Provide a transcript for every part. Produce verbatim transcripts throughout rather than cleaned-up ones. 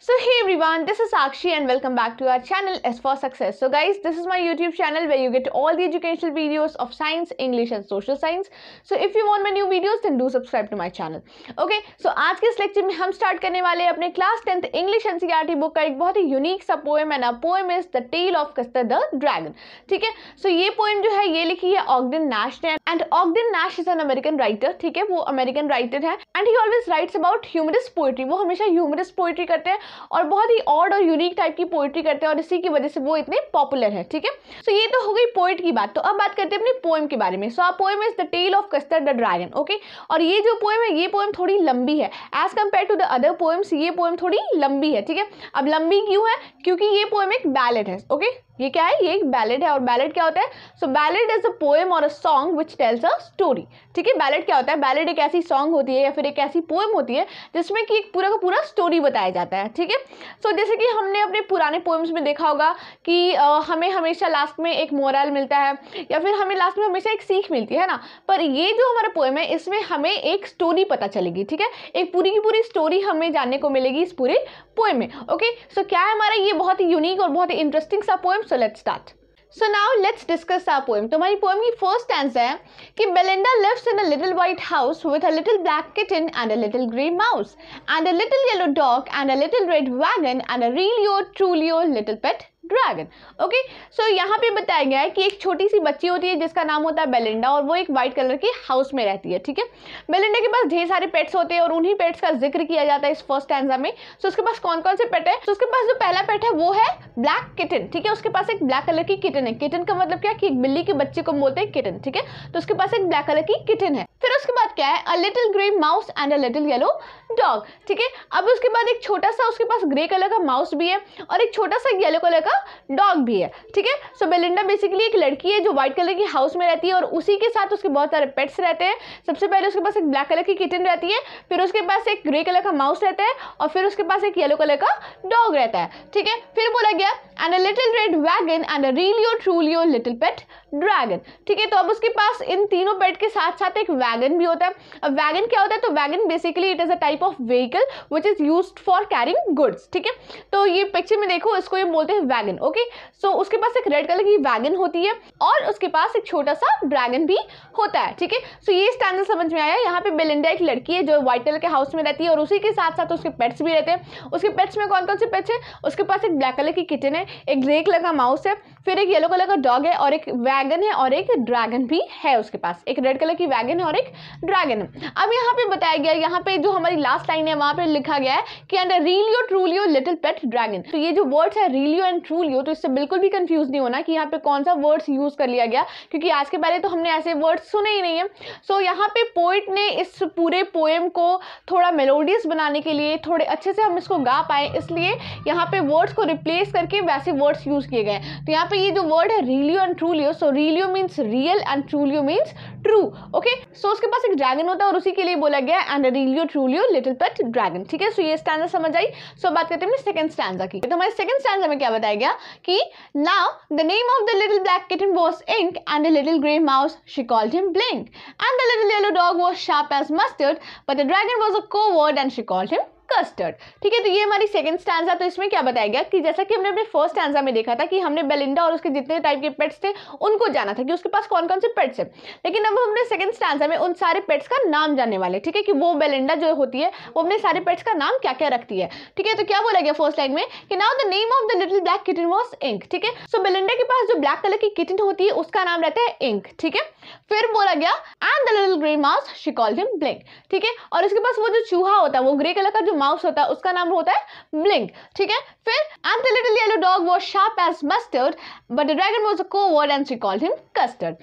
So hey everyone, this is Sakshi and welcome back to our channel S for Success. So guys, this is my YouTube channel where you get all the educational videos of science, English and social science. So if you want my new videos then do subscribe to my channel. Okay, so आज के इस lecture में हम start करने वाले हैं अपने class tenth English NCERT book का एक बहुत ही यूनिक सा poem and a poem is the tale of Custard the dragon. ठीक है, सो ये पोएम जो है ये लिखी है ऑग्डन नैश ने and Ogden Nash is an American writer. ठीक है, वो अमेरिकन राइटर है and he always writes about humorous poetry. वो हमेशा ह्यूमरस पोएट्री करते हैं और बहुत ही ऑड और यूनिक टाइप की पोएट्री करते हैं और इसी की वजह से वो इतने पॉपुलर है. ठीक है, सो ये तो हो गई पोएट की बात. तो अब बात करते हैं अपने पोएम के बारे में. So our poem is the tale of Custard the dragon. Okay, और ये जो पोएम है ये पोएम थोड़ी लंबी है as compare to the other poems. ये पोएम थोड़ी लंबी है. ठीक है, अब लंबी क्यों है? क्योंकि ये पोएम एक बैलेड है. ओके, ये क्या है? ये एक बैलेड है. और बैलेड क्या होता है? So ballad is a poem और a song which tells a story. ठीक है, बैलेड क्या होता है? बैलेड एक ऐसी सॉन्ग होती है या फिर एक ऐसी पोएम होती है जिसमें कि एक पूरा का पूरा स्टोरी बताया जाता है. ठीक है, सो जैसे कि हमने अपने पुराने पोएम्स में देखा होगा कि आ, हमें हमेशा लास्ट में एक मोरल मिलता है या फिर हमें लास्ट में हमेशा एक सीख मिलती है ना. पर ये जो हमारा पोएम है इसमें हमें एक स्टोरी पता चलेगी. ठीक है, एक पूरी की पूरी स्टोरी हमें जानने को मिलेगी इस पूरे पोएम में. ओके, सो क्या है हमारा ये बहुत ही यूनिक और बहुत ही इंटरेस्टिंग सा poem. So let's start. So now let's discuss our poem. तुम्हारी पोएम की फर्स्ट स्टैंजा है कि Belinda lives in a little white house with a little black kitten and a little grey mouse and a little yellow dog and a little red wagon and a realio trulio little pet dragon. Okay, so यहाँ पे बताया गया है कि एक छोटी सी बच्ची होती है जिसका नाम होता है बेलिंडा और वो एक वाइट कलर के हाउस में रहती है. ठीक है, बेलिंडा के पास ढेर सारे पेट्स होते हैं और उन्हीं पेट्स का जिक्र किया जाता है इस फर्स्ट स्टैंजा में. सो so, उसके पास कौन कौन से पेट है? सो so, उसके पास जो पहला पेट है वो है ब्लैक किटन. ठीक है, उसके पास एक ब्लैक कलर की किटन है. किटन का मतलब क्या है कि एक बिल्ली के बच्चे को बोलते हैं किटन. ठीक है, तो उसके पास एक ब्लैक कलर की किटन है. फिर उसके बाद क्या है? A little grey mouse and a little yellow dog. ठीक है, अब उसके बाद एक छोटा सा उसके पास ग्रे कलर का माउस भी है और एक छोटा सा येलो कलर का डॉग भी है. ठीक है, सो बेलिंडा बेसिकली एक लड़की है जो व्हाइट कलर की हाउस में रहती है और उसी के साथ उसके बहुत सारे पेट्स रहते हैं. सबसे पहले उसके पास एक ब्लैक कलर की किटन रहती है, फिर उसके पास एक ग्रे कलर का माउस रहता है और फिर उसके पास एक येलो कलर का डॉग रहता है. ठीक है, फिर बोला गया and a little red wagon and a realio trulio little pet dragon. ठीक है, तो अब उसके पास इन तीनों पेट के साथ साथ एक वैगन भी होता है. अब वैगन क्या होता है? तो wagon basically it is a type of vehicle which is used for carrying goods. ठीक है, तो ये पिक्चर में देखो इसको ये बोलते हैं वैगन. ओके, सो उसके पास एक रेड कलर की वैगन होती है और उसके पास एक छोटा सा ड्रैगन भी होता है. ठीक है, सो ये स्टैंडर्ड समझ में आया. यहाँ पे बेलिंडा एक लड़की है जो व्हाइट कलर के हाउस में रहती है और उसी के साथ साथ उसके पेट्स भी रहते हैं. उसके पेट्स में कौन कौन से पेट्स है? उसके पास एक ब्लैक कलर की किटन है, एक ग्रे कलर का माउस है, फिर एक येलो कलर का डॉग है और एक वैगन है और एक ड्रैगन भी है. उसके पास एक रेड कलर की वैगन है और एक ड्रैगन है. अब यहाँ पे बताया गया, यहाँ पे जो हमारी लास्ट लाइन है वहाँ पे लिखा गया है कि and realio trulio little pet dragon. तो ये जो वर्ड्स है रियलियो एंड ट्रूलियो, तो इससे बिल्कुल भी कंफ्यूज नहीं होना कि यहाँ पे कौन सा वर्ड्स यूज कर लिया गया, क्योंकि आज के पहले तो हमने ऐसे वर्ड्स सुने ही नहीं है. सो so, यहाँ पे पोइट ने इस पूरे पोएम को थोड़ा मेलोडियस बनाने के लिए, थोड़े अच्छे से हम इसको गा पाए, इसलिए यहाँ पे वर्ड्स को रिप्लेस करके वैसे वर्ड्स यूज किए गए. तो यहाँ पे ये जो वर्ड है realio and trulio, so realio means real and trulio means true. Okay, so उसके पास एक ड्रैगन होता है और उसी के लिए बोला गया and realio trulio little pet dragon. ठीक है, सो ये स्टैंजा समझ आई. सो बात करते हैं सेकंड स्टैंजा की. तो हमारे सेकंड स्टैंजा में क्या बताया गया कि now the name of the little black kitten was Ink and the little grey mouse she called him Blink and the little yellow dog was sharp as Mustard but the dragon was a coward and she called him Custard. ठीक है, तो ये हमारी second stanza. तो इसमें क्या बताया गया कि जैसा कि हमने अपने फर्स्ट स्टैंजा में देखा था कि हमने बेलिंडा और उसके जितने टाइप के पेट्स थे उनको जाना था कि उसके पास कौन कौन से पेट्स हैं, लेकिन अब हमने सेकंड स्टैंजा में उन सारे पेट्स का नाम जानने वाले. ठीक है, कि वो बेलिंडा जो होती है वो अपने सारे पेट्स का नाम क्या क्या रखती है. ठीक है, तो क्या बोला गया फर्स्ट लाइन में कि now the name of the little black kitten was Ink. ठीक है, सो बेलिंडा के पास जो ब्लैक कलर की किटन होती है उसका नाम रहता है इंक. ठीक है, फिर बोला गया and the little grey mouse she called him Blink. ठीक है, और उसके पास वो जो चूहा होता है, वो ग्रे कलर का जो माउस होता है उसका नाम होता है ब्लिंक. ठीक है, फिर and the little yellow dog was sharp as Mustard but the dragon was a coward and she called him Custard.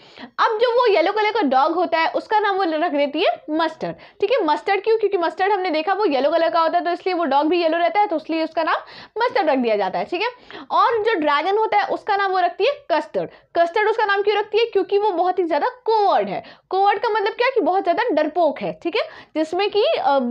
अब जो वो येलो कलर का डॉग होता है उसका नाम वो रख देती है मस्टर्ड. ठीक है, मस्टर्ड क्यों? क्योंकि मस्टर्ड हमने देखा वो येलो कलर का होता है, तो इसलिए वो डॉग भी येलो रहता है, तो इसलिए उसका नाम मस्टर्ड रख दिया जाता है. ठीक है, और जो ड्रैगन होता है उसका नाम वो रखती है कस्टर्ड. कस्टर्ड उसका नाम क्यों रखती है? क्योंकि वो बहुत ही ज्यादा कोवर्ड है. कोवर्ड का मतलब क्या है? कि बहुत ज्यादा डरपोक है. ठीक है, जिसमें कि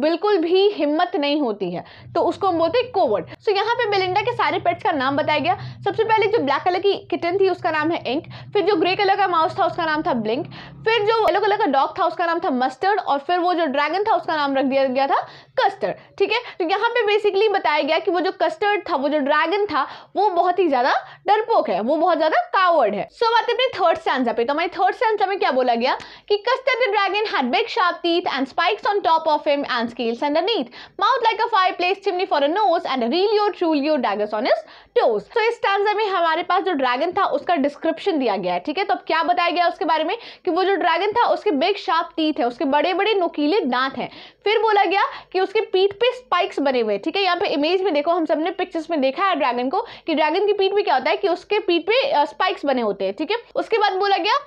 बिल्कुल भी हिम्मत नहीं नहीं होती है, तो उसको हम बोलते हैं कोवर्ड। सो so, यहाँ पे बेलिंडा के सारे पेट्स का नाम बताया गया। सबसे पहले जो ब्लैक कलर की किटन थी उसका नाम है इंक, फिर जो ग्रे कलर का माउस था उसका नाम था ब्लिंक, फिर जो येलो कलर का डॉग था उसका नाम था मस्टर्ड, और फिर वो जो ड्रैगन था उसका नाम रख दिया गया था कस्टर्ड। ठीक है, तो यहाँ पे बेसिकली बताया गया कि वो जो कस्टर्ड था, वो जो ड्रैगन था, वो बहुत ही ज्यादा डरपोक है, वो बहुत ज्यादा कावर्ड है। सो so, बात अपने थर्ड स्टैंजा पे, तो हमारे थर्ड स्टैंजा में क्या बोला गया कि Custard the dragon had big sharp teeth and spikes on top of him and scales underneath, mouth like a fireplace chimney for a nose and realio trulio daggers on his toes. तो इस stanza में हमारे पास जो dragon था उसका description दिया गया है। ठीक है, तो अब क्या बताया गया उसके बारे में कि वो जो ड्रैगन था उसके बिग शार्प टीथ है, उसके बड़े बड़े नुकीले दांत हैं। फिर बोला गया कि उसके पीठ पे स्पाइक्स बने हुए हैं। ठीक है, यहाँ पे इमेज में देखो, हम सबने पिक्चर्स में देखा है ड्रैगन को कि ड्रैगन की पीठ पे क्या होता है कि उसके पीठ पे स्पाइक्स बने होते हैं। ठीक है, उसके बाद बोला गया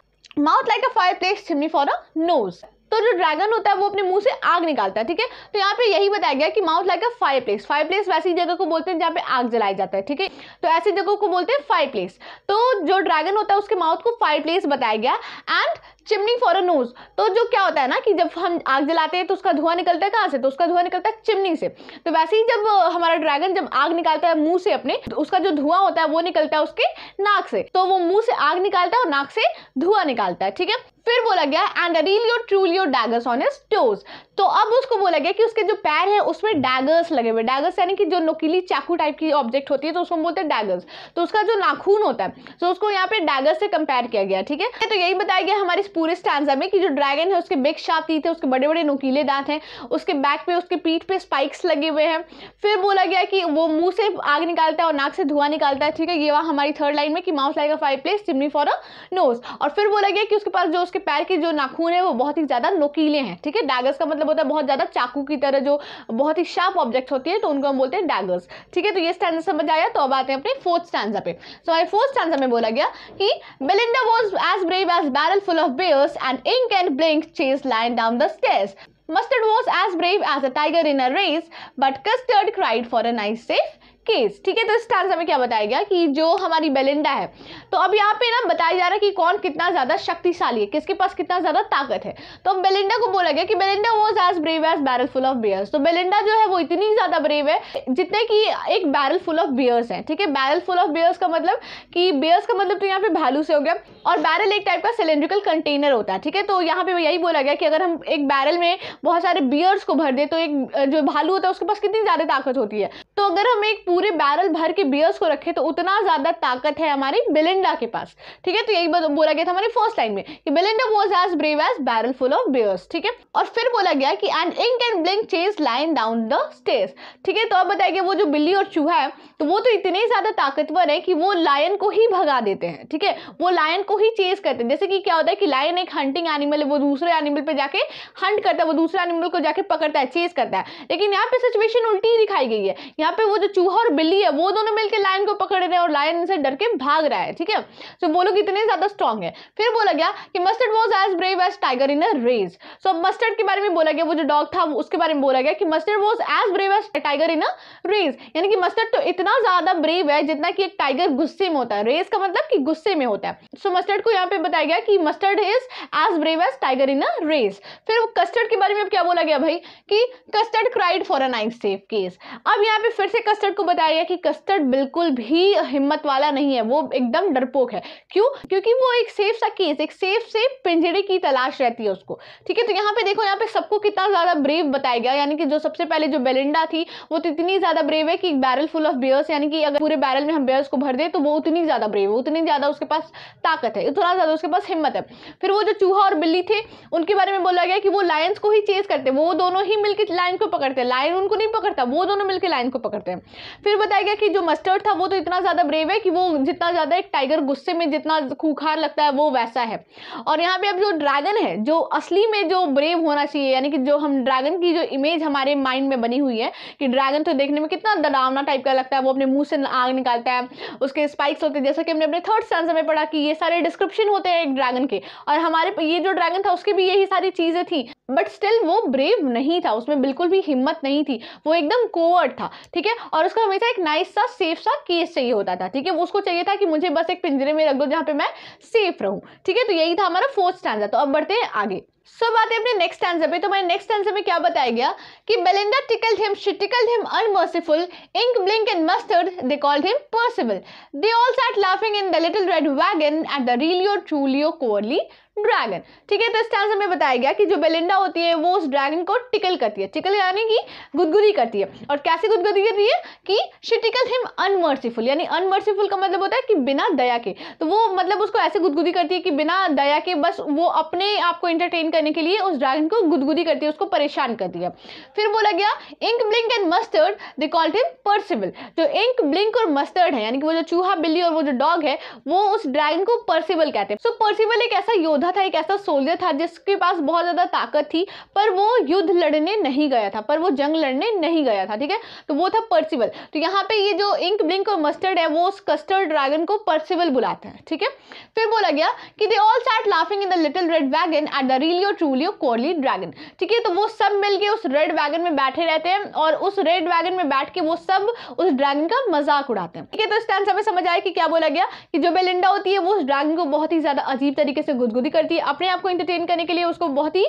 mouth like a fireplace chimney for a nose, तो जो ड्रैगन होता है वो अपने मुंह से आग निकालता है। ठीक है, तो यहाँ पे यही बताया गया कि mouth like a fireplace, fireplace वैसी जगह को बोलते हैं जहाँ पे आग जलाई जाता है। ठीक है, तो ऐसी जगह को बोलते हैं फायरप्लेस। तो जो ड्रैगन होता है उसके माउथ को फायरप्लेस बताया गया, and chimney for a nose, तो जो क्या होता है ना कि जब हम आग जलाते हैं तो उसका धुआं निकलता है, कहाँ से? तो उसका धुआं निकलता है चिमनी से। तो वैसे ही जब हमारा ड्रैगन जब आग निकालता है मुंह से अपने, तो उसका जो धुआं होता है वो निकलता है उसके नाक से, तो वो मुंह से आग निकालता है और नाक से धुआं निकालता है। ठीक है, फिर बोला गया and realio trulio daggers on his toes, तो अब उसको बोला गया कि उसके जो पैर है उसमें डैगर्स लगे हुए, डैगर्स यानी कि जो नुकीली चाकू टाइप की ऑब्जेक्ट होती है तो उसको हम बोलते हैं डैगर्स, तो उसका जो नाखून होता है तो उसको यहाँ पे डैगर्स से कंपेयर किया गया। ठीक है, तो यही बताया गया हमारे पूरे स्टैंजा में कि जो ड्रैगन है उसके बिग शार्प टीथ है, उसके बड़े बड़े नुकीले दांत हैं, उसके बैक पे, उसके पीठ पे स्पाइक्स लगे हुए हैं। फिर बोला गया कि वो मुंह से आग निकालता है और नाक से धुआं निकालता है। ठीक है, ये वहाँ हमारी थर्ड लाइन में कि mouth like a fireplace chimney for a nose, और फिर बोला गया कि उसके पास जो उसके पैर के जो नाखून है वो बहुत ही ज़्यादा नुकीले हैं। ठीक है, डैगर्स का मतलब होता है बहुत ज़्यादा चाकू की तरह, जो बहुत ही शार्प ऑब्जेक्ट होती है तो उनको हम बोलते हैं डैगर्स। ठीक है, तो ये स्टैंजा समझ आया। तो अब आते हैं अपने फोर्थ स्टैंजा पे। सो हमारे फोर्थ स्टैंजा में बोला गया कि Belinda was as brave as barrel full of bears and Ink and Blink chased lion down the stairs. Mustard was as brave as a tiger in a race, but Custard cried for a nice safe case. ठीक है, तो इस stanza में क्या बताया गया कि जो हमारी बेलिंडा है, तो अब यहाँ पे ना बताया जा रहा है कि कौन कितना ज्यादा शक्तिशाली है, किसके पास कितना ज्यादा ताकत है। तो अब बेलिंडा को बोला गया कि Belinda was as brave as barrel full of bears, तो बेलिंडा जो है वो इतनी ज्यादा ब्रेव है जितने की एक बैरल फुल ऑफ बियर्स है। ठीक है, बैरल फुल ऑफ बियर्स का मतलब कि बियर्स का मतलब तो यहाँ पे भालू से हो गया, और बैरल एक टाइप का सिलेंड्रिकल कंटेनर होता है। ठीक है, तो यहाँ पे यही बोला गया कि अगर हम एक बैरल में बहुत सारे बियर्स को भर दे तो एक जो भालू होता है उसके पास कितनी ज्यादा ताकत होती है। तो अगर हम एक पूरे बैरल भर के बियर्स को रखे तो उतना ज्यादा ताकत है हमारी बेलिंडा के पास। ठीक है, तो यही बोला गया था हमारी फर्स्ट लाइन में कि Belinda was as brave as barrel full of bears. ठीक है, और फिर बोला गया कि and Ink and Blink chase lion down the stairs. ठीक है, तो अब बताया गया वो जो बिल्ली और चूहा है तो वो तो इतने ज्यादा ताकतवर है कि वो लायन को ही भगा देते हैं। ठीक है, वो लायन को ही चेज करते हैं। जैसे कि क्या होता है कि लायन एक हंटिंग एनिमल है, वो दूसरे एनिमल पे जाके हंट करता है, वो दूसरे एनिमल को जाके पकड़ता है, चेज करता है। लेकिन यहाँ पे सिचुएशन उल्टी ही दिखाई गई है, यहाँ पे वो जो चूहा बिल्ली है वो दोनों मिलकर लायन को पकड़ रहे हैं और लायन से डर के भाग रहा है। ठीक है, तो वो लोग इतने ज्यादा स्ट्रांग है। फिर बोला गया कि Mustard was as brave as tiger in a race. So अब मस्टर्ड के बारे में बोला गया, वो जो डॉग था उसके बारे में बोला गया कि Mustard was as brave as tiger in a race, यानी कि मस्टर्ड तो इतना ज्यादा ब्रेव है जितना कि एक टाइगर गुस्से में होता है। रेस का मतलब कि गुस्से में होता है। सो मस्टर्ड को यहाँ पे बताया गया कि Mustard is as brave as tiger in a race. फिर कस्टर्ड के बारे में क्या बोला गया भाई कि Custard cried for a knife safe case. अब यहाँ पे फिर से कस्टर्ड को बताया गया कि कस्टर्ड बिल्कुल भी हिम्मत वाला नहीं है, वो एकदम डरपोक है। क्यों? क्योंकि वो एक सेफ सा केस, एक सेफ से पिंजरे की तलाश रहती है उसको। ठीक है, तो यहाँ पे देखो, यहाँ पे सबको कितना ज्यादा ब्रेव बताया गया, यानी कि जो सबसे पहले जो बेलिंडा थी वो तो इतनी ज्यादा ब्रेव है कि बैरल फुल ऑफ बियर्स, यानी कि अगर पूरे बैरल में हम बियर्स को भर दे तो वो उतनी ज्यादा ब्रेव है, उतनी ज्यादा उसके पास ताकत है, उतना ज्यादा उसके पास हिम्मत है। फिर वो जो चूहा और बिल्ली थे उनके बारे में बोला गया कि वो लायंस को ही चेज करते, वो दोनों ही मिलकर लायन को पकड़ते हैं, लायन उनको नहीं पकड़ता, वो दोनों मिलकर लायन को पकड़ते हैं। फिर बताया गया कि जो मस्टर्ड था वो तो इतना ज्यादा ब्रेव है कि वो जितना ज्यादा एक टाइगर गुस्से में जितना खूंखार लगता है वो वैसा है। और यहाँ पे अब जो ड्रैगन है, जो असली में जो ब्रेव होना चाहिए, यानी कि जो हम ड्रैगन की जो इमेज हमारे माइंड में बनी हुई है कि ड्रैगन तो देखने में कितना डरावना टाइप का लगता है, वो अपने मुंह से आग निकालता है, उसके स्पाइक्स होते हैं, जैसा कि हमने अपने थर्ड स्टैंजा में पढ़ा कि ये सारे डिस्क्रिप्शन होते हैं एक ड्रैगन के, और हमारे ये जो ड्रैगन था उसके भी यही सारी चीजें थी, बट स्टिल वो ब्रेव नहीं था, उसमें बिल्कुल भी हिम्मत नहीं थी, वो एकदम कोवर्ड था। ठीक है, और उसका हमेशा एक नाइस सा सेफ सा केस चाहिए होता था, ठीक है। वो उसको चाहिए था कि मुझे बस एक पिंजरे में रख दो जहाँ पे मैं सेफ रहूँ, ठीक है। तो यही था हमारा फोर्थ स्टैंजा। तो अब बढ़ते हैं आगे, सब आते हैं अपने नेक्स्ट आंसर पे। तो मैं नेक्स्ट आंसर में क्या बताया गया कि Belinda tickled him, she tickled him unmerciful, Ink Blink and Mustard they called him Percival, they all sat laughing in the little red wagon at the realio trulio cowardly dragon, ठीक है। तो इस answer में बताया गया कि जो Belinda होती है वो उस ड्रैगन को टिकल करती है, टिकल यानी कि गुदगुदी करती है। और कैसे गुदगुदी करती है कि शी टिकल्ड हिम अनमर्सीफुल, यानी अनमर्सीफुल का मतलब होता है कि बिना दया के। तो वो मतलब उसको ऐसे गुदगुदी करती है कि बिना दया के बस वो अपने आप को एंटरटेन करने के लिए उस ड्रैगन को गुदगुदी करती है, उसको परेशान करती है। फिर बोला गया Ink Blink and Mustard they called him Percival, जो इंक ब्लिंक और मस्टर्ड है यानी कि वो जो चूहा बिल्ली और वो जो डॉग है वो उस ड्रैगन को पर्सिबल कहते हैं। सो पर्सिबल एक ऐसा योद्धा था, एक ऐसा सोल्जर था जिसके पास बहुत ज्यादा ताकत थी पर वो युद्ध लड़ने नहीं गया था, पर वो जंग लड़ने नहीं गया था, ठीक है। तो वो था पर्सिबल। तो यहाँ पे ये जो इंक ब्लिंक और मस्टर्ड है वो उस कस्टर्ड ड्रैगन को पर्सिबल बुलाते हैं, ठीक है। फिर बोला गया कि they all sat laughing in the little red wagon at the realio trulio cowardly dragon, ठीक है। तो वो सब मिलके उस रेड वैगन में बैठे रहते हैं और उस रेड वैगन में बैठ के वो सब उस ड्रैगन का मजाक उड़ाते हैं, ठीक है। तो इस टाइम हमें समझ आया कि क्या बोला गया कि जो बेलिंडा होती है वो उस ड्रैगन को बहुत ही ज्यादा अजीब तरीके से गुदगुदी करती है, अपने आप को एंटरटेन करने के लिए उसको बहुत ही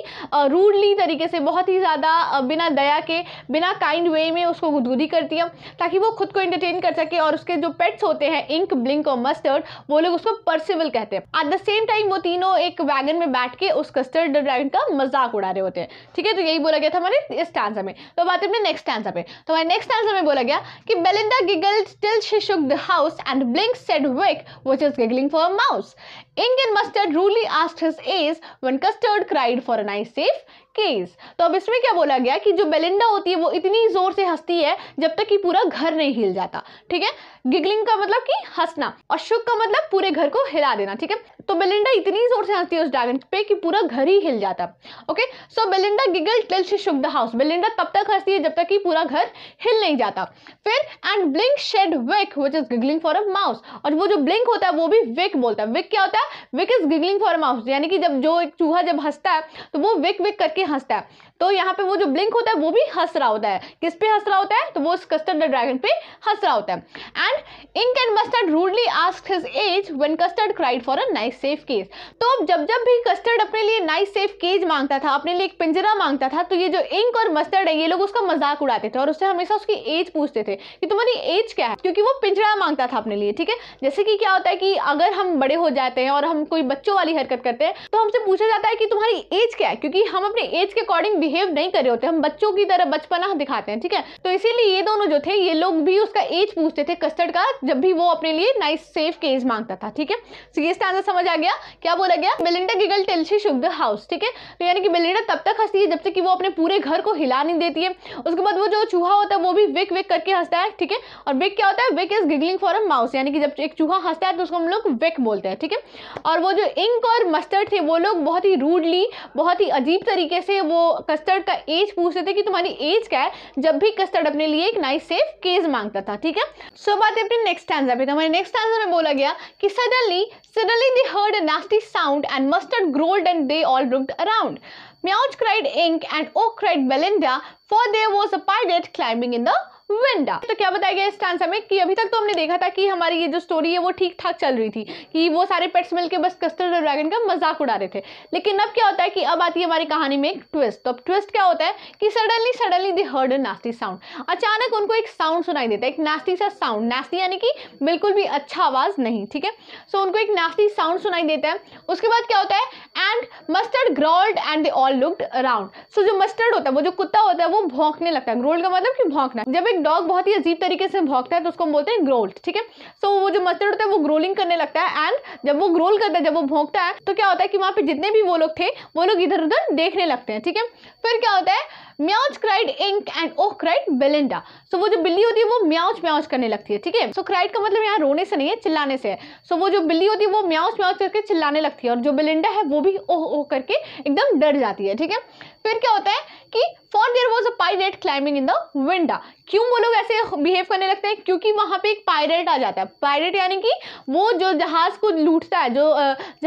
रूडली तरीके से, बहुत ही ज्यादा बिना दया के, बिना काइंड वे में उसको गुदगुदी करती है ताकि वो खुद को एंटरटेन कर सके। और उसके जो पेट्स होते हैं इंक ब्लिंक और मस्टर्ड वो लोग उसको पर्सिबल कहते हैं। एट द सेम टाइम वो तीनों एक वैगन में बैठ के उस कस्टर्ड ड्रैगन का मजाक उड़ा रहे होते हैं, ठीक है। तो यही बोला गया था हमारे इस स्टैंजा में। तो बात अपने नेक्स्ट स्टैंजा पे, तो हमारे नेक्स्ट स्टैंजा में बोला गया कि Belinda giggled till she shook the house and Blink said week which is giggling for a mouse, Ink and Mustard rudely asked his age when Custard cried for a nice safe case. तो अब इसमें क्या बोला गया कि जो Belinda होती है वो इतनी जोर से हंसती है जब तक कि पूरा घर नहीं हिल जाता, ठीक है। गिगलिंग का मतलब कि हंसना और शुक का मतलब पूरे घर को हिला देना, ठीक है। तो बेलिंडा इतनी जोर से हंसती है उस ड्रैगन पे कि पूरा घर ही हिल जाता, okay. So Belinda giggled till she shook the house, Belinda तब तक हंसती है जब तक कि पूरा घर हिल नहीं जाता। फिर and Blink said week which is giggling for a mouse, और वो जो ब्लिंक होता है वो भी विक बोलता है। विक क्या होता है? Week is giggling for a mouse, यानी कि जब जो एक चूहा जब हंसता है तो वो विक विक करके हंसता है। तो यहाँ पे वो जो ब्लिंक होता है वो भी हंस रहा होता है। किस पे हंस रहा होता है? तो वो इस कस्टर्ड ड्रैगन पे हंस रहा होता है। And Ink and Mustard rudely asked his age when Custard cried for a nice safe cage. तो अब जब जब भी कस्टर्ड अपने लिए नाइस सेफ केज मांगता था, अपने लिए एक पिंजरा मांगता था, तो ये जो इंक और मस्टर्ड है ये लोग उसका मजाक उड़ाते थे और उससे हमेशा उसकी एज पूछते थे कि तुम्हारी एज क्या है, क्योंकि वो पिंजरा मांगता था अपने लिए, ठीक है। जैसे कि क्या होता है कि अगर हम बड़े हो जाते हैं और हम कोई बच्चों वाली हरकत करते हैं तो हमसे पूछा जाता है कि तुम्हारी एज क्या है, क्योंकि हम अपने एज के अकॉर्डिंग बिहेव नहीं कर रहे होते, हम बच्चों की तरह बचपना दिखाते हैं, ठीक है। तो इसीलिए ये दोनों जो थे ये लोग भी उसका एज पूछते थे कस्टर्ड का जब भी वो अपने लिए नाइस सेफ केज मांगता था, ठीक है। तो ये आंसर समझ आ गया। क्या बोला गया? Belinda giggled till she shook the house, ठीक है। तो यानी कि बेलिंडा तब तक हंसती है जब तक कि वो अपने पूरे घर को हिला नहीं देती है। उसके बाद वो जो चूहा होता है वो भी विक विक करके हंसता है, ठीक है। और विक क्या होता है? Week is giggling for a mouse, यानी कि जब एक चूहा हंसता है तो उसको हम लोग विक बोलते हैं, ठीक है। और वो जो इंक और मस्टर्ड थे वो लोग बहुत ही रूडली, बहुत ही अजीब तरीके से वो कस्टर्ड का एज पूछते थे कि तुम्हारी एज क्या है, जब भी कस्टर्ड अपने लिए एक नाइस सेफ केज मांगता था, ठीक है। सो बात है अपने नेक्स्ट आंसर पे। तो हमारे नेक्स्ट आंसर में बोला गया कि suddenly suddenly they heard a nasty sound and Mustard growled and they all looked around, meowch cried Ink and ooh cried Belinda for there was a pirate climbing in the window. तो क्या बताया गया इस answer में कि अभी तक तो हमने देखा था कि हमारी ये जो स्टोरी है वो ठीक ठाक चल रही थी कि वो सारे पेट्स मिलके बस कस्टर्ड ड्रैगन का मजाक उड़ा रहे थे, लेकिन अब क्या होता है कि अब आती है हमारी कहानी में एक ट्विस्ट। तो अब ट्विस्ट क्या होता है कि suddenly suddenly they heard a nasty sound, अचानक उनको एक साउंड सुनाई देता है, एक नास्टी सा साउंड। नास्टी यानी कि बिल्कुल भी अच्छा आवाज़ नहीं, ठीक है। सो उनको एक नास्टी साउंड सुनाई देता है। उसके बाद क्या होता है? And Mustard growled and they all looked around. So जो मस्टर्ड होता है, वो जो कुत्ता होता है, वो भौंकने लगता है। ग्रोल्ड का मतलब कि भौंकना। जब एक डॉग बहुत ही अजीब तरीके से भौंकता है तो उसको हम बोलते हैं ग्रोल्ड, ठीक है। सो वो जो मस्टर्ड होता है वो ग्रोलिंग करने लगता है एंड जब वो ग्रोल करता है, जब वो भौंकता है, तो क्या होता है कि वहाँ पे जितने भी वो लोग थे वो लोग इधर उधर देखने लगते हैं, ठीक है। फिर क्या होता है? Meowch cried Ink and oh cried Belinda. So वो जो बिल्ली होती है वो म्याउच म्याउच करने लगती है, ठीक है। सो क्राइड का मतलब यहाँ रोने से नहीं है, चिल्लाने से है। सो वो जो बिल्ली होती है वो म्याउच म्याउच करके चिल्लाने लगती है और जो बेलिंडा है वो भी ओह ओह करके एकदम डर जाती है, ठीक है। फिर क्या होता है कि for there was a pirate climbing in the window. क्यों वो लोग ऐसे बिहेव करने लगते हैं? क्योंकि वहाँ पे एक पायरेट आ जाता है। पायरेट यानी कि वो जो जहाज को लूटता है, जो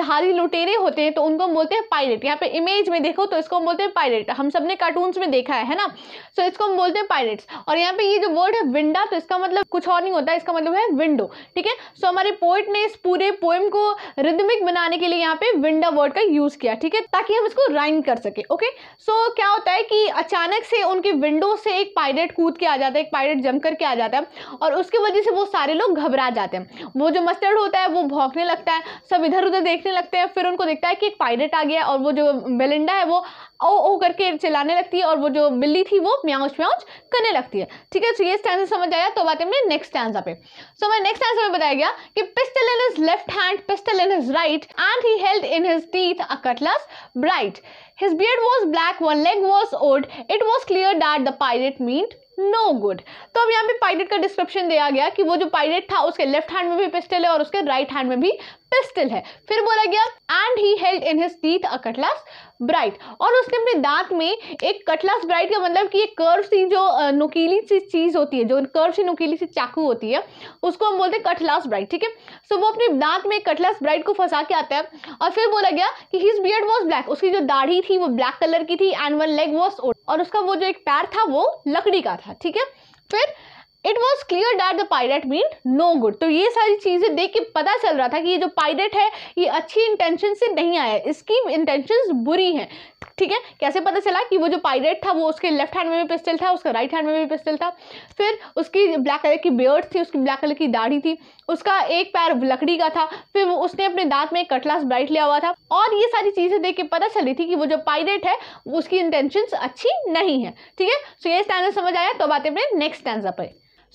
जहाजी लुटेरे होते हैं, तो उनको हम बोलते हैं पायरेट। यहाँ पे इमेज में देखो तो इसको हम बोलते हैं पायरेट। हम सब ने कार्टून्स में देखा है, है ना। सो so, इसको हम बोलते हैं पायरेट्स। और यहाँ पे ये जो वर्ड है विंडा, तो इसका मतलब कुछ और नहीं होता, इसका मतलब है विंडो, ठीक है। सो हमारे पोएट ने इस पूरे पोएम को रिदमिक बनाने के लिए यहाँ पे विंडा वर्ड का यूज किया, ठीक है, ताकि हम इसको राइम कर सके। ओके, सो so, क्या होता है कि अचानक से उनके विंडो से एक पायरेट कूद के आ जाता है, एक पायरेट जम करके आ जाता है, और उसकी वजह से वो सारे लोग घबरा जाते हैं। वो जो मस्टर्ड होता है वो भौंकने लगता है, सब इधर उधर देखने लगते हैं, फिर उनको देखता है कि एक पायरेट आ गया, और वो जो बेलिंडा है वो ओ ओ करके चिल्लाने लगती है, और वो जो बिल्ली थी वो म्याउच म्याउच करने लगती है, ठीक है। तो ये स्टैंजा समझ आया, तो बात हमने नेक्स्ट स्टैंजा पे। सो मैं नेक्स्ट स्टैंजा में बताया गया कि pistol in his left hand, pistol in his right, and he held in his teeth a cutlass bright, his beard was black, one leg was old, it was clear that the pirate meant no good. तो अब यहाँ पे pirate का description दिया गया कि वो जो पायरेट था उसके लेफ्ट हैंड में भी पिस्टल है और उसके राइट हैंड में भी पिस्टल है। फिर बोला गया and he held in his teeth a cutlass bright, और उसने अपने दांत में एक कटलास ब्राइट का मतलब कि एक कर्व सी जो नुकीली सी चीज होती है, जो कर्व सी नुकीली सी चाकू होती है, उसको हम बोलते हैं कटलास ब्राइट, ठीक है। सो वो अपने दांत में कटलास ब्राइट को फंसा के आता है। और फिर बोला गया कि हिज बियर्ड वाज ब्लैक, उसकी जो दाढ़ी थी वो ब्लैक कलर की थी, and one leg was old, और उसका वो जो एक पैर था वो लकड़ी का था, ठीक है। फिर it was clear that the pirate mean no good. तो ये सारी चीज़ें देख के पता चल रहा था कि ये जो पायरेट है ये अच्छी इंटेंशन से नहीं आया, इसकी इंटेंशंस बुरी हैं, ठीक है। कैसे पता चला कि वो जो पायरेट था वो उसके लेफ्ट हैंड में भी पिस्टल था, उसका राइट हैंड में भी पिस्टल था, फिर उसकी ब्लैक कलर की बियर्ड थी, उसकी ब्लैक कलर की दाढ़ी थी, उसका एक पैर लकड़ी का था, फिर वो उसने अपने दांत में कटलास ब्राइट लिया हुआ था। और ये सारी चीज़ें देख के पता चली थी कि वो जो पायरेट है उसकी इंटेंशंस अच्छी नहीं है, ठीक है। सो ये स्टैंजा समझ आया, तो बातें अपने नेक्स्ट स्टैंजा पर।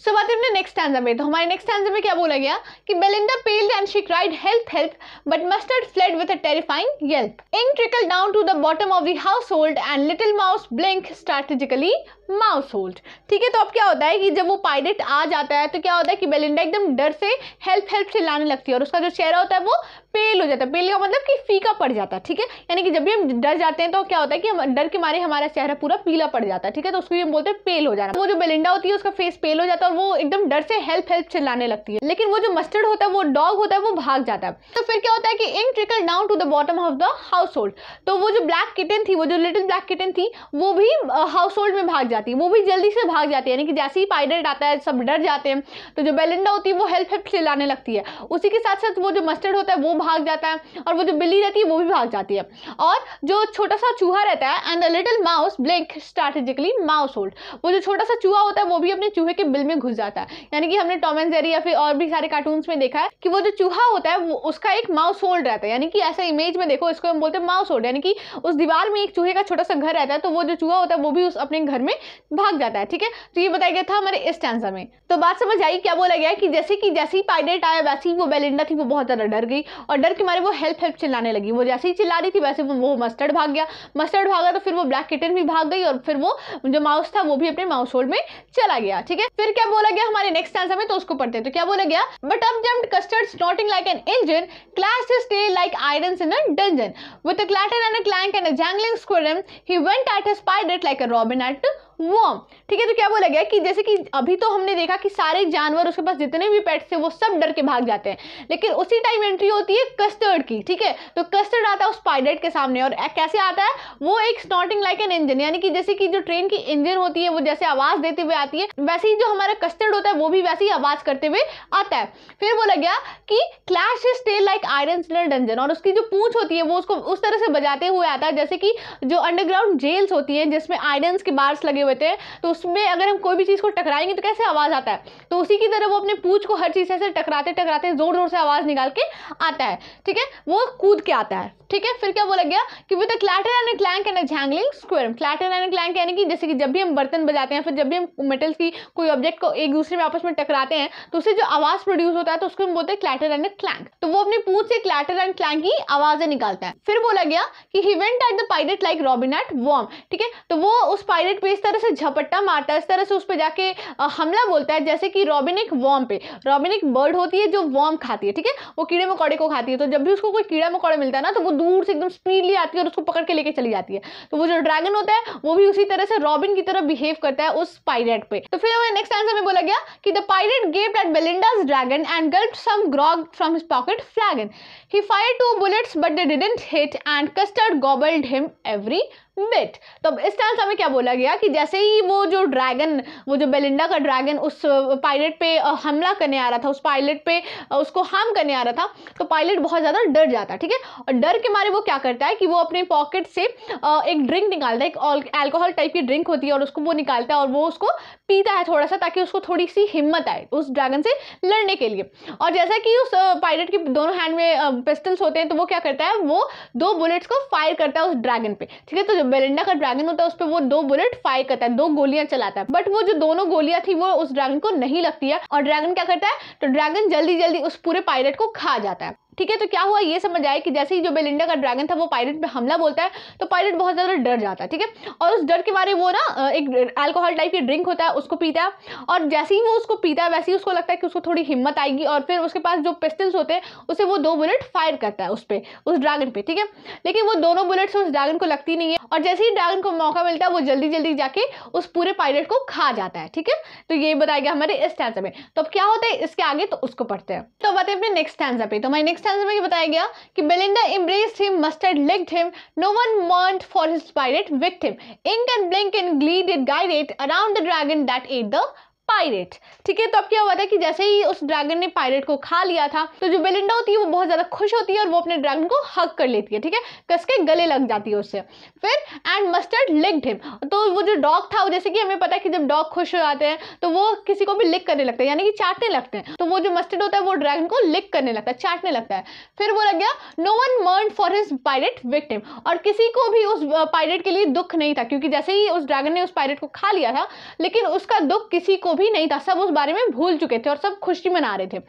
सो बात हमने नेक्स्ट स्टैंजा में, तो हमारे नेक्स्ट स्टैंजा में क्या बोला गया कि Belinda paled and she cried help help, but Mustard fled with a terrifying yelp, Ink trickle down to the bottom of the household and little mouse Blink strategically mouse hold, ठीक है। तो अब क्या होता है कि जब वो पायरेट आ जाता है तो क्या होता है कि बेलिंडा एकदम डर से हेल्प हेल्प चिल्लाने लगती है, और उसका जो चेहरा होता है वो पेल हो जाता है, पेल का मतलब कि फीका पड़ जाता है, ठीक है। यानी कि जब भी हम डर जाते हैं तो क्या होता है कि हम डर के मारे हमारा चेहरा पूरा पीला पड़ जाता है, ठीक है, तो उसको हम बोलते हैं पेल हो जाना। वो जो बेलिंडा होती है उसका फेस पेल हो जाता है, और वो एकदम डर से हेल्प हेल्प चिल्लाने लगती है, लेकिन वो जो मस्टर्ड होता है वो डॉग होता है वो भाग जाता है। तो फिर क्या होता है कि Ink trickle down to the bottom of the household, तो वो जो ब्लैक किटन थी, वो जो लिटिल ब्लैक किटन थी, वो भी हाउस होल्ड में भाग जाती है, वो भी जल्दी से भाग जाती है। यानी कि जैसे ही पायरेट आता है सब डर जाते हैं, तो जो बेलिंडा होती है वो हेल्प हेल्प चिल्लाने लगती है, उसी के साथ साथ वो जो मस्टर्ड होता है वो भाग जाता है, और वो जो बिल्ली रहती है वो भी भाग जाती है, और जो छोटा सा चूहा रहता है and the little mouse Blink strategically mouse hold, वो जो छोटा सा चूहा होता है वो भी अपने चूहे के बिल में घुस जाता है। यानी कि हमने टॉम एंड जेरी या फिर और भी सारे कार्टून्स में देखा है कि वो जो चूहा होता है वो उसका एक माउस होल्ड रहता है, यानी कि ऐसा इमेज में देखो, इसको हम बोलते हैं माउस होल्ड, यानी कि उस दीवार में एक चूहे का छोटा सा घर रहता है, तो वो जो चूहा होता है वो भी उस अपने घर में भाग जाता है, ठीक है। तो ये बताया गया था हमारे इस स्टैंजा में। तो बात समझ आई, क्या बोला गया कि जैसे कि जैसे ही पायरेट आया वैसे ही वो बेलिंडा थी वो बहुत ज़्यादा डर गई, और डर के मारे वो हेल्प हेल्प चिल्लाने लगी, वो जैसे ही चिल्ला रही थी वैसे वो मस्टर्ड भाग गया, मस्टर्ड भागा तो फिर वो ब्लैक किटन भी भाग गई, और फिर वो जो माउस था वो भी अपने माउस होल्ड में चला गया, ठीक है। फिर क्या बोला गया हमारे नेक्स्ट स्टैंजा में, तो उसको पढ़ते हैं। तो क्या बोला गया, but up jumped Custard snorting like an engine, clashed his tail like irons in a dungeon, with a clatter and a clank and a jangling squirm, he went at his pirate like a robin at worm, ठीक है। तो क्या बोला गया कि जैसे कि अभी तो हमने देखा कि सारे जानवर उसके पास जितने भी पेट्स थे वो सब डर के भाग जाते हैं, लेकिन उसी टाइम एंट्री होती है कस्टर्ड की, ठीक है। तो कस्टर्ड आता है उस पायरेट के सामने, और कैसे आता है वो एक स्नॉटिंग लाइक एन इंजन, यानी कि जैसे कि जो ट्रेन की इंजन होती है वो जैसे आवाज देते हुए आती है, वैसे ही जो हमारा कस्टर्ड होता है वो भी वैसे ही आवाज करते हुए आता है। फिर बोला गया कि clash his tail like irons in a dungeon, और उसकी जो पूंछ होती है वो उसको उस तरह से बजाते हुए आता है जैसे कि जो अंडरग्राउंड जेल्स होती है जिसमें आयरन्स के बार्स लगे, तो उसमें अगर हम कोई भी चीज को टकराएंगे तो कैसे आवाज आता है, तो उसी की तरह वो अपने पूंछ को हर चीज से टकराते टकराते जोर जोर से आवाज निकाल के आता है, ठीक है, वो कूद के आता है, ठीक है। फिर क्या बोला गया कि with a clatter and a clank and a jangling squirm, clatter and a clank यानी कि जैसे कि जब भी हम बर्तन बजाते हैं, फिर जब भी हम मेटल की कोई ऑब्जेक्ट को एक दूसरे में आपस में टकराते हैं तो उससे जो आवाज प्रोड्यूस होता है तो उसको हम बोलते हैं क्लैटर एंड अ क्लैंक, तो वो अपनी पूंछ से क्लैटर एंड क्लैंक की आवाजें निकालता है। फिर बोला गया कि he went at the pirate like robin at worm, ठीक है, तो वो उस पायरेट पे इस तरह से झपट्टा मारता है, इस तरह से उस पे जाके हमला बोलता है जैसे कि रॉबिन एक वॉर्म पे, रॉबिन एक बर्ड होती है जो वॉर्म खाती है, ठीक है, वो कीड़े मकोड़े को खाती है, तो जब भी उसको कोई कीड़ा मकोड़ा मिलता है ना तो वो दूर से एकदम स्पीडली आती है और उसको पकड़ के लेके चली जाती है। तो वो जो ड्रैगन होता है वो भी उसी तरह से रॉबिन की तरह बिहेव करता है उस पायरेट पे। तो फिर हमें नेक्स्ट आंसर में बोला गया कि the pirate gaped at Belinda's dragon and gulped some grog from his pocket flagon, he fired two bullets but they didn't hit and Custard gobbled him every मिट। तो इस टाइम में क्या बोला गया कि जैसे ही वो जो ड्रैगन, वो जो बेलिंडा का ड्रैगन उस पायलट पे हमला करने आ रहा था, उस पायलट पे उसको हार्म करने आ रहा था, तो पायलट बहुत ज़्यादा डर जाता है, ठीक है। और डर के मारे वो क्या करता है कि वो अपने पॉकेट से एक ड्रिंक निकालता है, एक अल्कोहल टाइप की ड्रिंक होती है, और उसको वो निकालता है और वो उसको पीता है थोड़ा सा, ताकि उसको थोड़ी सी हिम्मत आए उस ड्रैगन से लड़ने के लिए। और जैसा कि उस पायलट के दोनों हैंड में पिस्टल्स होते हैं, तो वो क्या करता है, वो दो बुलेट्स को फायर करता है उस ड्रैगन पे, ठीक है। तो जो बेलिंडा का ड्रैगन होता है उस पर वो दो बुलेट फायर करता है, दो गोलियां चलाता है, बट वो जो दोनों गोलियां थी वो उस ड्रैगन को नहीं लगती है, और ड्रैगन क्या करता है, तो ड्रैगन जल्दी जल्दी उस पूरे पायलट को खा जाता है, ठीक है। तो क्या हुआ ये समझ आए कि जैसे ही जो बेलिंडा का ड्रैगन था वो पायलट पे हमला बोलता है, तो पायलट बहुत ज़्यादा डर जाता है, ठीक है। और उस डर के बारे वो ना एक अल्कोहल टाइप की ड्रिंक होता है उसको पीता है, और जैसे ही वो उसको पीता है वैसे ही उसको लगता है कि उसको थोड़ी हिम्मत आएगी, और फिर उसके पास जो पिस्टल्स होते हैं उसे वो दो बुलेट फायर करता है उस पर, उस ड्रैगन पर, ठीक है। लेकिन वो दोनों बुलेट्स उस ड्रैगन को लगती नहीं है, और जैसे ही ड्रैगन को मौका मिलता है वो जल्दी जल्दी जाके उस पूरे पायलट को खा जाता है, ठीक है। तो ये बताया गया हमारे इस स्टैंजा में। तो अब क्या होता है इसके आगे, तो उसको पढ़ते हैं। तो बताए अपने नेक्स्ट स्टैंजा पे, तो मैं नेक्स्ट में बताया गया कि Belinda embraced him, Mustard licked him, no one mourned for his pirate victim. Ink and Blink and Glee did guide it around the dragon that ate the pirate, ठीक है। तो अब क्या हुआ था कि जैसे ही उस ड्रैगन ने पायरेट को खा लिया था, तो जो बेलिंडा होती है वो बहुत ज़्यादा खुश होती है और वो अपने ड्रैगन को हग कर लेती है, ठीक है, कस के गले लग जाती है उससे। फिर एंड मस्टर्ड लिक्ड हिम, तो वो जो डॉग था, जैसे कि हमें पता है कि जब डॉग खुश हो जाते हैं तो वो किसी को भी लिक करने लगते हैं, यानी कि चाटने लगते हैं, तो वो जो मस्टर्ड होता है वो ड्रैगन को लिक करने लगता है, चाटने लगता है। फिर वो लग गया no one mourn for his pirate victim, और किसी को भी उस पायरेट के लिए दुख नहीं था, क्योंकि जैसे ही उस ड्रैगन ने उस पायरेट को खा लिया था लेकिन उसका दुख किसी को भी नहीं था, सब उस बारे में भूल चुके थे और सब खुशी मना रहे थे।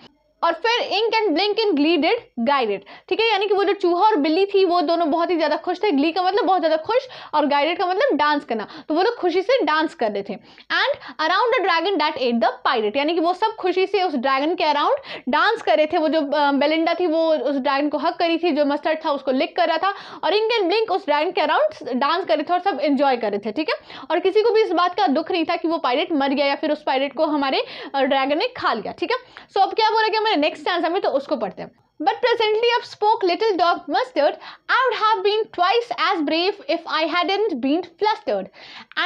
और फिर Ink and Blink and glee did guided, ठीक है, यानी कि वो जो चूहा और बिल्ली थी वो दोनों बहुत ही ज़्यादा खुश थे। ग्ली का मतलब बहुत ज़्यादा खुश और गाइडेड का मतलब डांस करना, तो वो लोग खुशी से डांस कर रहे थे। And around the dragon that ate the pirate, यानी कि वो सब खुशी से उस ड्रैगन के अराउंड डांस कर रहे थे। वो जो बेलिंडा थी वो उस ड्रैगन को हग करी थी, जो मस्टर्ड था उसको लिक कर रहा था, और इंक एंड ब्लिंक उस ड्रैगन के अराउंड डांस कर रहे थे और सब इन्जॉय कर रहे थे, ठीक है। और किसी को भी इस बात का दुख नहीं था कि वो पायरेट मर गया या फिर उस पायरेट को हमारे ड्रैगन ने खा लिया, ठीक है। सो अब क्या बोला गया नेक्स्ट आंसर में, तो उसको पढ़ते हैं। But presently up spoke little dog Mustard. I would have been twice as brave if I hadn't been flustered.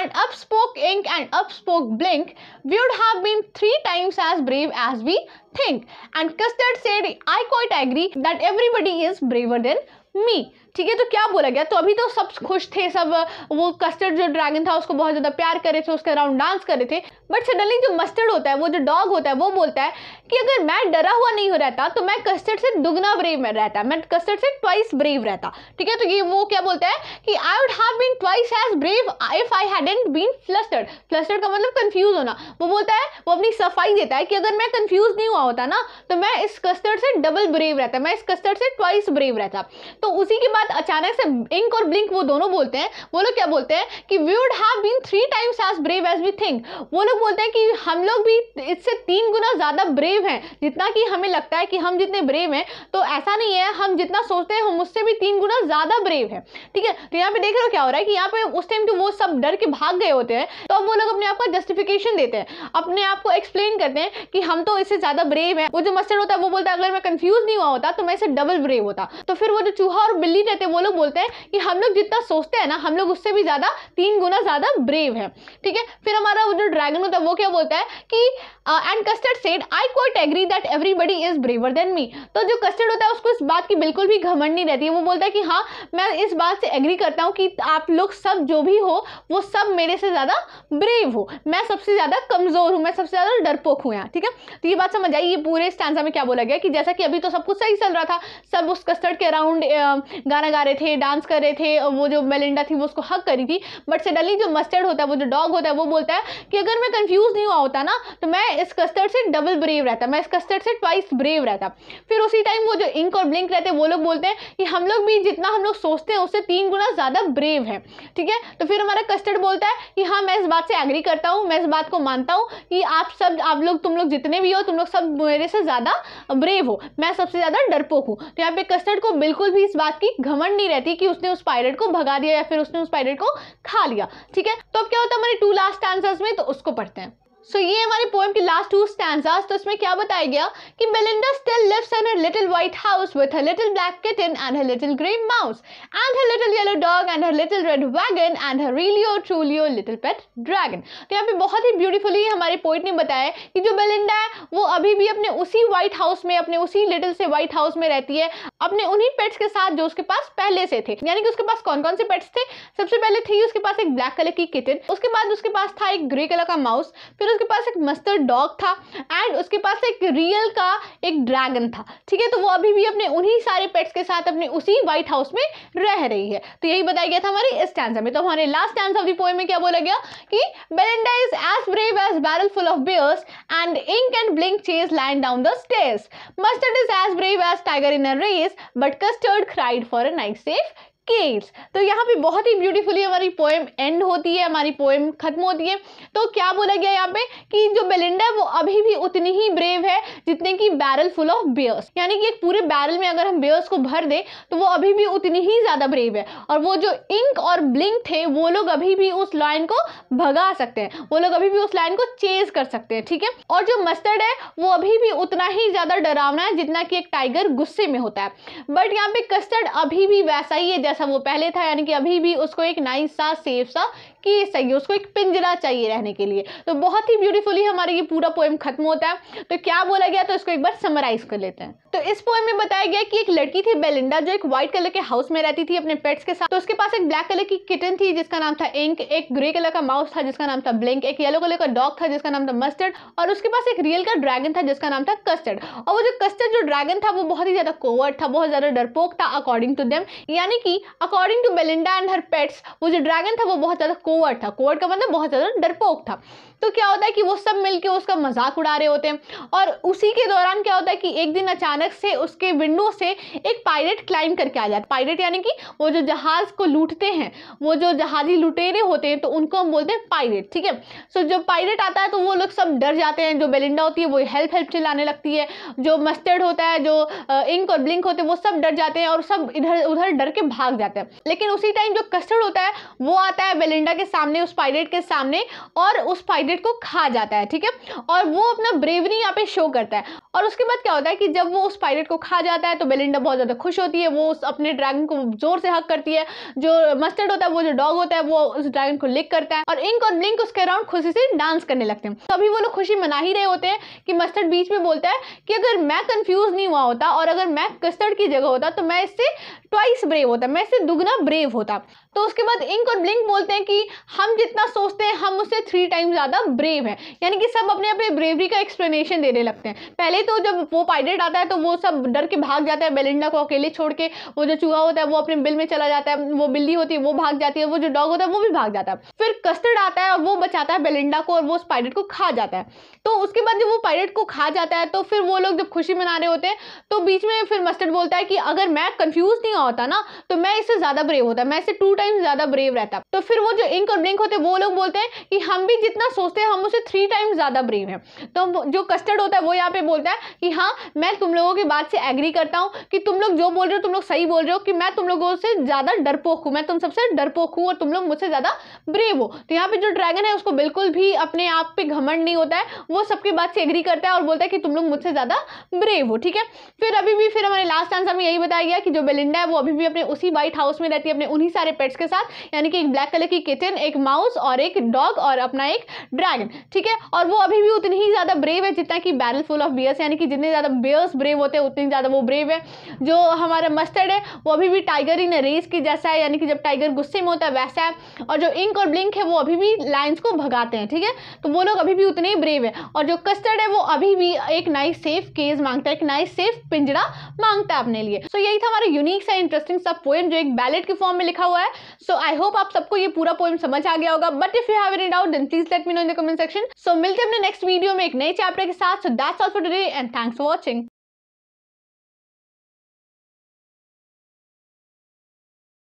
And up spoke Ink and up spoke Blink. We would have been three times as brave as we think. And Custard said, I quite agree that everybody is braver than me. ठीक है, तो क्या बोला गया, तो अभी तो सब खुश थे, सब वो कस्टर्ड जो ड्रैगन था उसको बहुत ज़्यादा प्यार कर रहे थे, उसके अराउंड डांस कर रहे थे। बट सडनली जो मस्टर्ड होता है, वो जो डॉग होता है, वो बोलता है कि अगर मैं डरा हुआ नहीं हो रहता तो मैं कस्टर्ड से दुगना ब्रेव में रहता, मैं कस्टर्ड से ट्वाइस ब्रेव रहता, ठीक है। तो ये वो क्या बोलता है कि I would have been twice as brave if I hadn't been flustered. Flustered का मतलब कंफ्यूज होना। वो बोलता है, वो अपनी सफाई देता है कि अगर मैं कंफ्यूज नहीं हुआ होता ना तो मैं इस कस्टर्ड से डबल ब्रेव रहता, मैं इस कस्टर्ड से ट्वाइस ब्रेव रहता। तो उसी के अचानक से इंक और ब्लिंक वो दोनों बोलते हैं, वो लोग क्या बोलते हैं कि we would have been three times as brave as we think. वो लोग बोलते हैं कि हम लोग भी इससे तीन गुना ज़्यादा brave हैं, जितना कि हमें लगता है कि हम जितने brave हैं, तो ऐसा नहीं है, हम जितना सोचते हैं हम उससे भी तीन गुना ज़्यादा brave हैं, ठीक है। तो यहाँ पे देख रहे हो क्या हो रहा है कि यहाँ पे उस टाइम तो वो सब डर के भाग गए होते हैं, तो अब वो लोग अपने आप का जस्टिफिकेशन देते हैं, अपने आप को एक्सप्लेन करते हैं कि हम तो इससे ज़्यादा brave हैं। वो जो मस्टर्ड होता है वो बोलता है अगर मैं कंफ्यूज नहीं हुआ होता तो मैं इससे डबल ब्रेव होता। तो फिर वो जो चूहा और बिल्ली रहते वो लोग बोलते हैं कि हम लोग जितना सोचते हैं ना हम लोग उससे भी ज्यादा तीन गुना ज्यादा ब्रेव है, ठीक है। फिर हमारा वो जो ड्रैगन होता है वो क्या बोलता है कि and Custard said I quite agree that everybody is braver than me. तो जो कस्टर्ड होता है उसको इस बात की बिल्कुल भी घमंड नहीं रहती है, वो बोलता है कि हाँ मैं इस बात से एग्री करता हूँ कि आप लोग सब जो भी हो वो सब मेरे से ज्यादा ब्रेव हो, मैं सबसे ज्यादा कमजोर हूँ, मैं सबसे ज्यादा डरपोक हूँ यहाँ, ठीक है। तो ये बात समझ आई। ये पूरे स्टैंजा में क्या बोला गया कि जैसा कि अभी तो सब कुछ सही चल रहा था, सब उस कस्टर्ड के अराउंड गाना गा रहे थे, डांस कर रहे थे, वो जो बेलिंडा थी वो उसको हक करी थी, बट सडनली जो मस्टर्ड होता है वो जो डॉग होता है वो बोलता है कि अगर मैं कंफ्यूज नहीं हुआ होता ना तो मैं इस कस्टर्ड से डबल ब्रेव रहता, मैं इस कस्टर्ड से ट्वाइस ब्रेव रहता। फिर उसी टाइम वो जो इंक और ब्लिंक रहते हैं वो लोग बोलते हैं कि हम लोग भी जितना हम लोग सोचते हैं उससे तीन गुना ज़्यादा ब्रेव है, ठीक है। तो फिर हमारा कस्टर्ड बोलता है कि हाँ मैं इस बात से एग्री करता हूँ, मैं इस बात को मानता हूँ कि आप सब आप लोग तुम लोग जितने भी हो तुम लोग सब मेरे से ज़्यादा ब्रेव हो, मैं सबसे ज़्यादा डरपोक हूँ। तो यहाँ पे कस्टर्ड को बिल्कुल भी इस बात की घमंड नहीं रहती कि उसने उस पायरेट को भगा दिया या फिर उसने उस पायरेट को खा लिया, ठीक है। तो अब क्या होता है हमारे टू लास्ट आंसर्स में, तो उसको पढ़ते हैं। सो so, ये हमारे पोएम के लास्ट टू स्टैंजास। तो इसमें क्या बताया गया कि Belinda still lives in her little white house with her little black kitten and her little grey mouse and her little yellow dog and her little red wagon and her realio trulio little pet dragon. तो यहाँ पे बहुत ही beautifully हमारे poet ने बताया कि जो बेलिंडा है वो अभी भी अपने उसी व्हाइट हाउस में, अपने उसी लिटिल से व्हाइट हाउस में रहती है, अपने उन्हीं पेट्स के साथ जो उसके पास पहले से थे। यानी कि उसके पास कौन कौन से पेट्स थे? सबसे पहले थी उसके पास एक ब्लैक कलर की किटन, उसके बाद उसके पास था एक ग्रे कलर का माउस, फिर उसके पास एक मस्टर्ड डॉग था एंड उसके पास एक रियल का एक ड्रैगन था। ठीक है, तो वो अभी भी अपने उन्हीं सारे पेट्स के साथ अपने उसी व्हाइट हाउस में रह रही है। तो यही बताया गया था हमारे इस स्टैंजा में। तो हमारे last stanza of the poem में क्या बोला गया कि Belinda is as brave as barrel full of bears and Ink and Blink chase lions down the stairs. Mustard is as brave as tiger in a race but Custard cried for a night safe Kids. तो यहाँ पे बहुत ही beautifully हमारी poem end होती है, हमारी poem खत्म होती है। तो क्या बोला गया यहाँ पे कि जो बेलिंडा है वो अभी भी उतनी ही ब्रेव है जितने की बैरल फुल ऑफ बियर्स, यानी कि एक पूरे बैरल में अगर हम बियर्स को भर दें तो वो अभी भी उतनी ही ज़्यादा ब्रेव है। और वो जो इंक और ब्लिंक थे वो लोग अभी भी उस लायन को भगा सकते हैं, वो लोग अभी भी उस लायन को चेज कर सकते हैं। ठीक है, और जो मस्टर्ड है वो अभी भी उतना ही ज़्यादा डरावना है जितना कि एक टाइगर गुस्से में होता है। बट यहाँ पे कस्टर्ड अभी भी वैसा ही है जैसा वो पहले था, यानी कि अभी भी उसको एक नाइस सा सेफ सा कि चाहिए, उसको एक पिंजरा चाहिए रहने के लिए। तो बहुत ही ब्यूटीफुली हमारा ये पूरा पोएम खत्म होता है। तो क्या बोला गया, तो इसको एक बार समराइज कर लेते हैं। तो इस पोएम में बताया गया कि एक लड़की थी बेलिंडा जो एक व्हाइट कलर के हाउस में रहती थी अपने पेट्स के साथ। तो उसके पास एक ब्लैक कलर की किटन थी जिसका नाम था इंक, एक ग्रे कलर का माउस था जिसका नाम था ब्लिंक, एक येलो कलर का डॉग था जिसका नाम था मस्टर्ड, और उसके पास एक रियल का ड्रैगन था जिसका नाम था कस्टर्ड। और वो जो कस्टर्ड जो ड्रैगन था वो बहुत ही ज्यादा कोवर्ड था, बहुत ज्यादा डरपोक था अकॉर्डिंग टू देम। यानी कि according to Belinda and her pets वो जो ड्रैगन था वो बहुत ज्यादा कोवर्ड था, कोवर्ड का मतलब बहुत ज्यादा डरपोक था। तो क्या होता है कि वो सब मिलके उसका मजाक उड़ा रहे होते हैं। और उसी के दौरान क्या होता है कि एक दिन अचानक से उसके विंडो से एक पायरेट क्लाइम करके आ जाता है। पायरेट यानी कि वो जो जहाज को लूटते हैं, वो जो जहाजी लुटेरे होते हैं, तो उनको हम बोलते हैं पायरेट। ठीक है, सो जो पायरेट आता है तो वो लोग सब डर जाते हैं। जो बेलिंडा होती है वो हेल्प हेल्प चिल्लाने लगती है, जो मस्टर्ड होता है, जो इंक और ब्लिंक होते हैं, वो सब डर जाते हैं और सब इधर उधर डर के भाग जाते हैं। लेकिन उसी टाइम जो कस्टर्ड होता है वो आता है बेलिंडा के सामने, उस पायरेट के सामने, और उस पायरेट को खा जाता है। ठीक है, और वो अपना ब्रेवरी यहाँ पे शो करता है। और उसके बाद क्या होता है कि जब वो उस पायरेट को खा जाता है तो बेलिंडा बहुत ज्यादा खुश होती है, वो उस अपने ड्रैगन को जोर से हक करती है। जो मस्टर्ड होता है, वो जो डॉग होता है, वो उस ड्रैगन को लिक करता है, और इंक और ब्लिंक उसके अराउंड खुशी से डांस करने लगते हैं। तभी वो लोग खुशी मना ही रहे होते हैं कि मस्टर्ड बीच में बोलता है कि अगर मैं कंफ्यूज नहीं हुआ होता और अगर मैं कस्टर्ड की जगह होता तो मैं इससे ट्वाइस ब्रेव होता, मैं इससे दुगना ब्रेव होता। तो उसके बाद इंक और ब्लिंक बोलते हैं कि हम जितना सोचते हैं हम उससे थ्री टाइम ज्यादा ब्रेव है, यानी कि सब अपने अपने ब्रेवरी का एक्सप्लेनेशन देने लगते हैं। पहले तो जब वो पायरेट आता है तो वो सब डर के भाग जाता है, बेलिंडा को अकेले छोड़ के। वो जो चूहा होता है वो अपने बिल में चला जाता है, वो बिल्ली होती है वो भाग जाती है, वो जो डॉग होता है वो भी भाग जाता है। फिर कस्टर्ड आता है और वो बचाता है बेलिंडा को और वो उस पायरेट को खा जाता है। तो उसके बाद जब वो पायरेट को खा जाता है तो फिर वो लोग जब खुशी मना रहे होते हैं तो बीच में फिर मस्टर्ड बोलता है कि अगर मैं कंफ्यूज नहीं होता ना तो मैं इससे ज्यादा ब्रेव होता, मैं इससे टू टाइम ज्यादा ब्रेव रहता। तो फिर वो जो इंक और ब्लिंक होते हैं वो लोग बोलते हैं कि हम भी जितना सोचते हैं हम उसे थ्री टाइम ज्यादा ब्रेव है। तो जो कस्टर्ड होता है वो यहाँ पे बोलता है कि हाँ, मैं तुम लोगों की बात से एग्री करता हूँ कि तुम लोग जो बोल रहे हो तुम लोग सही बोल रहे हो, कि मैं तुम लोगों से ज्यादा डरपोक हूँ, मैं तुम सबसे डरपोक हूँ और तुम लोग मुझसे ज्यादा ब्रेव हो। तो यहाँ पे जो ड्रैगन है उसको बिल्कुल भी अपने आप पे घमंड नहीं होता है, वो सबकी बात से एग्री करता है और बोलता है कि तुम लोग मुझसे ज्यादा ब्रेव हो। ठीक है, फिर अभी भी फिर हमारे लास्ट आंसर में यही बताया गया कि जो बेलिंडा है वो अभी भी अपने उसी व्हाइट हाउस में रहती है अपने उन्हीं सारे पेट्स के साथ, यानी कि एक ब्लैक कलर की किटन, एक माउस और एक डॉग और अपना एक ड्रैगन। ठीक है, और वो अभी भी उतनी ही ज्यादा ब्रेव है जितना कि बैरल फुल ऑफ बियर्स, यानी कि जितने ज्यादा बियर्स ब्रेव होते हैं उतनी ज्यादा वो ब्रेव है। जो हमारा मस्टर्ड है वो अभी भी टाइगर इन रेस की जैसा है, यानी कि जब टाइगर गुस्से में होता है वैसा है। और जो इंक और ब्लिंक है वो अभी भी लायंस को भगाते हैं। ठीक है, तो वो लोग अभी भी उतने ही ब्रेव है। और जो कस्टर्ड है वो अभी भी एक नाइस सेफ केज मांगता है, एक नाइस सेफ पिंजरा मांगता है अपने लिए। सो so, यही था हमारा यूनिक सा इंटरेस्टिंग सा पोएम जो एक बैलेट के फॉर्म में लिखा हुआ है। सो आई होप आप सबको ये पूरा पोएम समझ आ गया होगा, but if you have any doubt then please let me know in the comment section. So मिलते हैं अपने नेक्स्ट वीडियो में एक नए चैप्टर के साथ। So that's all for today and thanks for watching.